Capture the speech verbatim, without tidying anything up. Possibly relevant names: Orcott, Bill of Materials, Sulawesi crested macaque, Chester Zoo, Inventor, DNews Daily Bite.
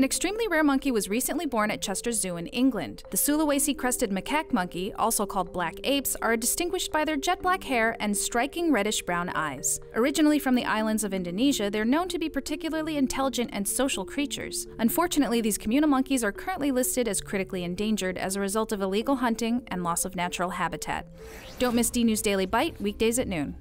An extremely rare monkey was recently born at Chester Zoo in England. The Sulawesi crested macaque monkey, also called black apes, are distinguished by their jet black hair and striking reddish-brown eyes. Originally from the islands of Indonesia, they're known to be particularly intelligent and social creatures. Unfortunately, these communal monkeys are currently listed as critically endangered as a result of illegal hunting and loss of natural habitat. Don't miss DNews Daily Bite, weekdays at noon.